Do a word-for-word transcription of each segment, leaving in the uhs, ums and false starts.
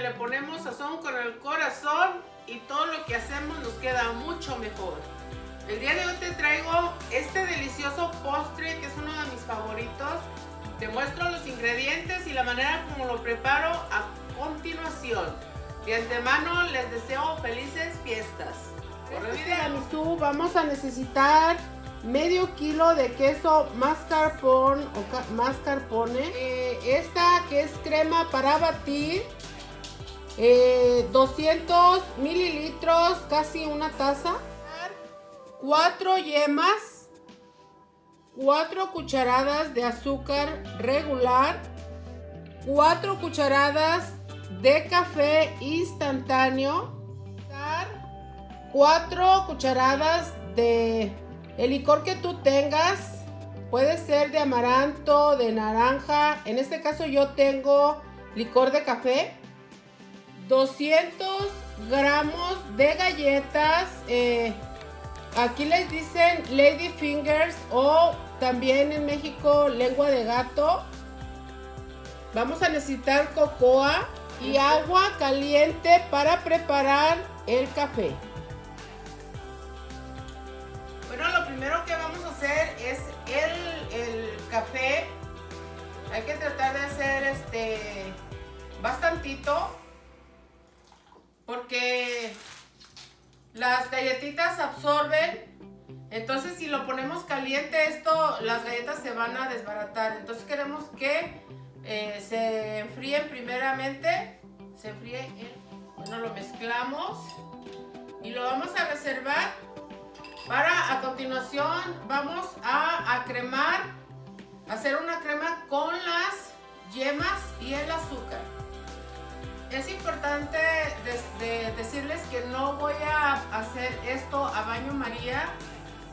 le ponemos sazón con el corazón y todo lo que hacemos nos queda mucho mejor. El día de hoy te traigo este delicioso postre que es uno de mis favoritos. Te muestro los ingredientes y la manera como lo preparo a continuación. De antemano les deseo felices fiestas. Por el tiramisú vamos a necesitar medio kilo de queso mascarpone o mascarpone, eh, esta que es crema para batir, eh, doscientos mililitros, casi una taza, cuatro yemas, cuatro cucharadas de azúcar regular, cuatro cucharadas de café instantáneo, cuatro cucharadas de el licor que tú tengas, puede ser de amaranto, de naranja, en este caso yo tengo licor de café, doscientos gramos de galletas, eh, aquí les dicen Lady Fingers o también en México lengua de gato. Vamos a necesitar cocoa y agua caliente para preparar el café. Bueno, lo primero que vamos a hacer es el, el café. Hay que tratar de hacer este bastantito porque las galletitas absorben. Entonces, si lo ponemos caliente, esto, las galletas se van a desbaratar. Entonces, queremos que eh, se enfríen primeramente. Se enfríe. El, bueno, lo mezclamos y lo vamos a reservar. Para a continuación vamos a, a cremar, hacer una crema con las yemas y el azúcar. Es importante de, de decirles que no voy a hacer esto a baño María,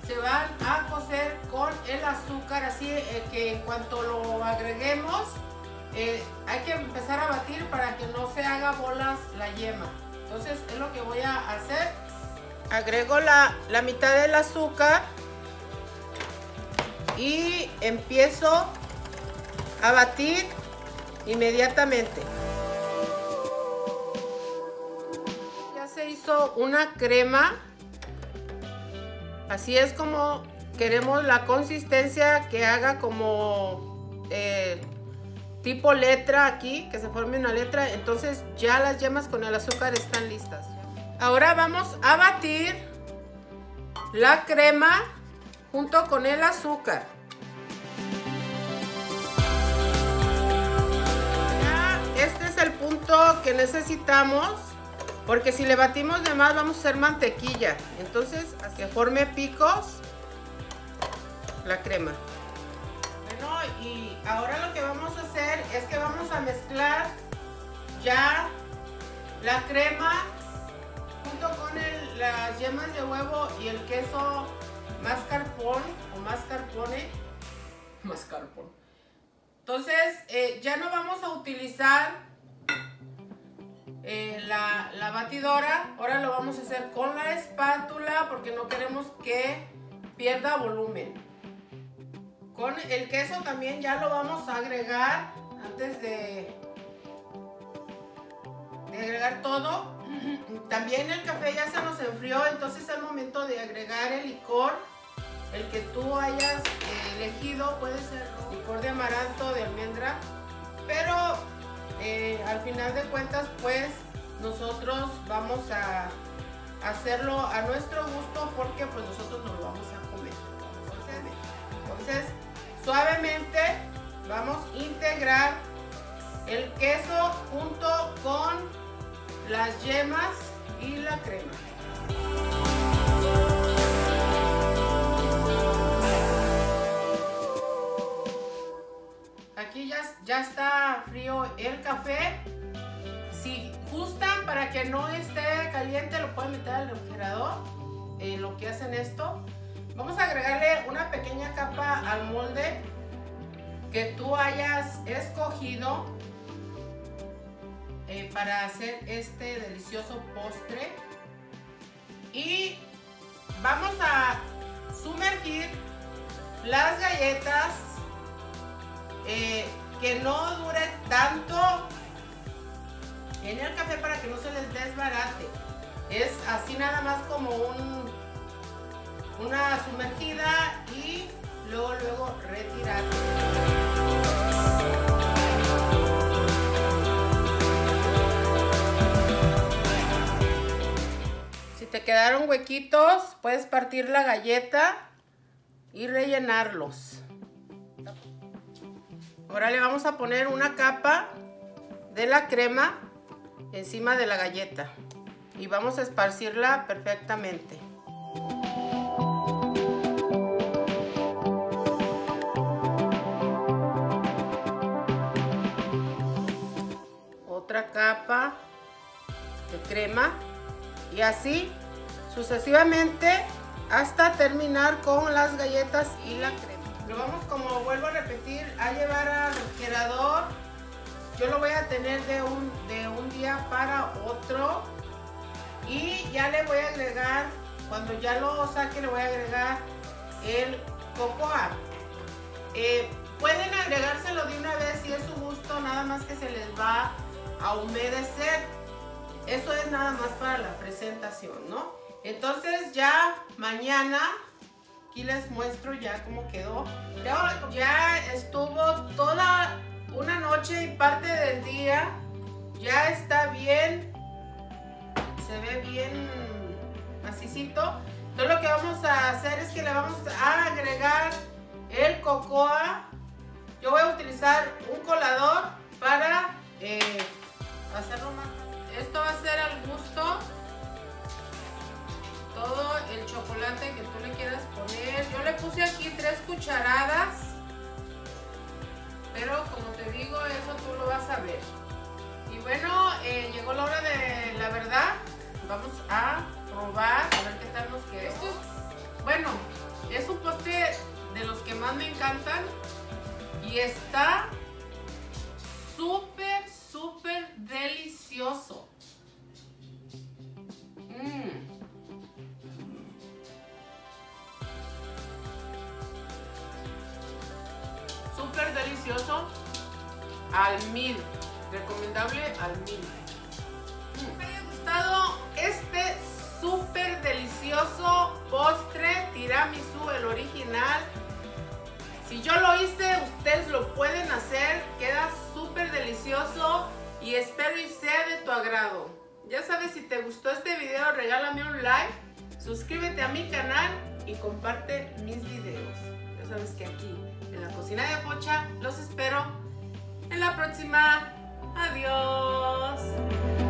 se van a cocer con el azúcar, así eh, que en cuanto lo agreguemos eh, hay que empezar a batir para que no se haga bolas la yema. Entonces es lo que voy a hacer. Agrego la, la mitad del azúcar y empiezo a batir inmediatamente. Ya se hizo una crema. Así es como queremos la consistencia que haga como eh, tipo letra aquí, que se forme una letra. Entonces ya las yemas con el azúcar están listas. Ahora vamos a batir la crema junto con el azúcar. Ya este es el punto que necesitamos, porque si le batimos de más vamos a hacer mantequilla. Entonces, a que forme picos la crema. Bueno, y ahora lo que vamos a hacer es que vamos a mezclar ya la crema junto con el, las yemas de huevo y el queso mascarpone o mascarpone mascarpone. Entonces eh, ya no vamos a utilizar eh, la, la batidora, ahora lo vamos a hacer con la espátula porque no queremos que pierda volumen. Con el queso también ya lo vamos a agregar antes de, de agregar todo. También el café ya se nos enfrió, entonces al momento de agregar el licor, el que tú hayas elegido, puede ser licor de amaranto, de almendra, pero eh, al final de cuentas pues nosotros vamos a hacerlo a nuestro gusto porque pues nosotros nos lo vamos a comer. Entonces, entonces suavemente vamos a integrar el queso junto con las yemas y la crema. Aquí ya, ya está frío el café. Si gustan, para que no esté caliente, lo pueden meter al refrigerador. Eh, lo que hacen esto, vamos a agregarle una pequeña capa al molde que tú hayas escogido. Eh, para hacer este delicioso postre, y vamos a sumergir las galletas eh, que no dure tanto en el café para que no se les desbarate. Es así nada más como un, una sumergida y luego luego retirar. Si te quedaron huequitos, puedes partir la galleta y rellenarlos. Ahora le vamos a poner una capa de la crema encima de la galleta y vamos a esparcirla perfectamente. Otra capa de crema y así sucesivamente hasta terminar con las galletas y la crema. Lo vamos, como vuelvo a repetir, a llevar al refrigerador. Yo lo voy a tener de un, de un día para otro. Y ya le voy a agregar, cuando ya lo saque, le voy a agregar el cocoa. Eh, pueden agregárselo de una vez si es su gusto, nada más que se les va a humedecer. Eso es nada más para la presentación, ¿no? Entonces ya mañana aquí les muestro ya cómo quedó. Ya, ya estuvo toda una noche y parte del día. Ya está bien. Se ve bien macicito. Entonces lo que vamos a hacer es que le vamos a agregar el cocoa. Yo voy a utilizar un colador para eh, hacerlo más fácil. Esto va a ser al gusto. Todo el chocolate que tú le quieras poner. Yo le puse aquí tres cucharadas. Pero como te digo, eso tú lo vas a ver. Y bueno, eh, llegó la hora de la verdad. Vamos a probar, a ver qué tal nos quedó. Esto es, bueno, es un postre de los que más me encantan. Y está súper, súper delicioso. Mmm. Súper delicioso, al mil, recomendable al mil. Mm. Me haya gustado este súper delicioso postre tiramisú, el original. Si yo lo hice, ustedes lo pueden hacer, queda súper delicioso y espero y sea de tu agrado. Ya sabes, si te gustó este video, regálame un like, suscríbete a mi canal y comparte mis videos. Ya sabes que aquí en La Cocina de Pocha los espero en la próxima. Adiós.